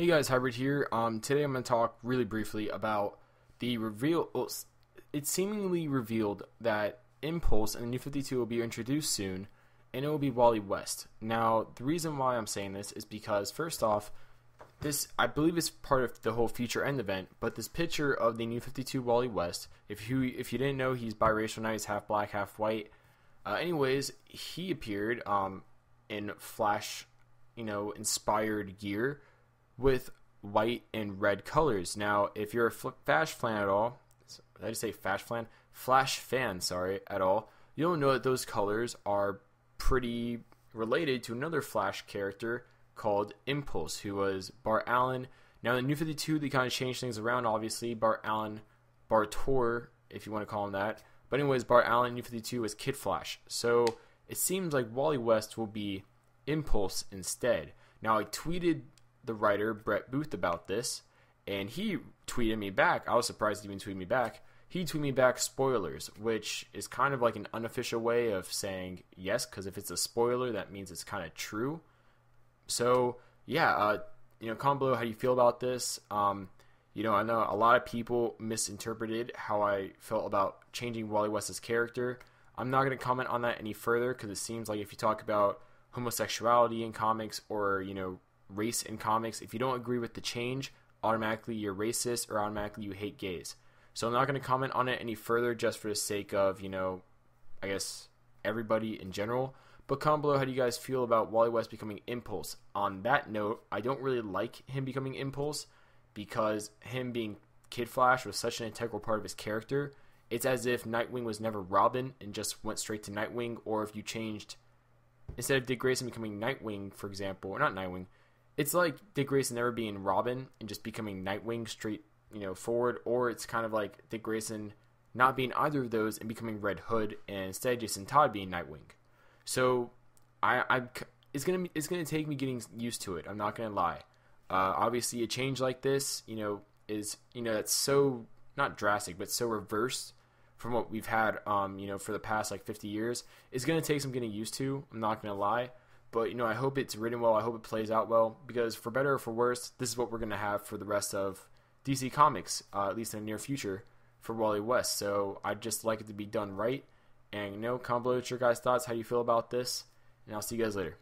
Hey guys, Hybrid here. Today I'm going to talk really briefly about the reveal. It's seemingly revealed that Impulse and the New 52 will be introduced soon, and it will be Wally West. Now, the reason why I'm saying this is because, first off, this I believe is part of the whole Future End event, but this picture of the New 52 Wally West, if you didn't know, he's biracial now, he's half black, half white. Anyways, he appeared in Flash, inspired gear with white and red colors. Now, if you're a Flash fan at all, you'll know that those colors are pretty related to another Flash character called Impulse, who was Bart Allen. Now, in the New 52, they kind of changed things around, obviously. Bart Allen, Bartor, if you want to call him that. But anyways, Bart Allen, New 52, was Kid Flash. So it seems like Wally West will be Impulse instead. Now, I tweeted the writer, Brett Booth, about this, and he tweeted me back. I was surprised he even tweeted me back. He tweeted me back spoilers, which is kind of like an unofficial way of saying yes, because if it's a spoiler, that means it's kind of true. So, yeah, comment below how you feel about this. I know a lot of people misinterpreted how I felt about changing Wally West's character. I'm not going to comment on that any further, because it seems like if you talk about homosexuality in comics or, race in comics, if you don't agree with the change, automatically you're racist or automatically you hate gays. So I'm not going to comment on it any further, just for the sake of, I guess everybody in general. But comment below, how do you guys feel about Wally West becoming Impulse? On that note, I don't really like him becoming Impulse, because him being Kid Flash was such an integral part of his character. It's as if Nightwing was never Robin and just went straight to Nightwing, or if you changed, instead of Dick Grayson becoming Nightwing, for example, or not Nightwing, it's like Dick Grayson never being Robin and just becoming Nightwing straight, forward, or it's kind of like Dick Grayson not being either of those and becoming Red Hood, and instead Jason Todd being Nightwing. So it's gonna take me getting used to it. I'm not gonna lie. Obviously, a change like this, that's so not drastic, but so reversed from what we've had, for the past like 50 years, is gonna take some getting used to. I'm not gonna lie. But, I hope it's written well. I hope it plays out well, because for better or for worse, this is what we're going to have for the rest of DC Comics, at least in the near future, for Wally West. So I'd just like it to be done right. And, comment below your guys' thoughts, how you feel about this. And I'll see you guys later.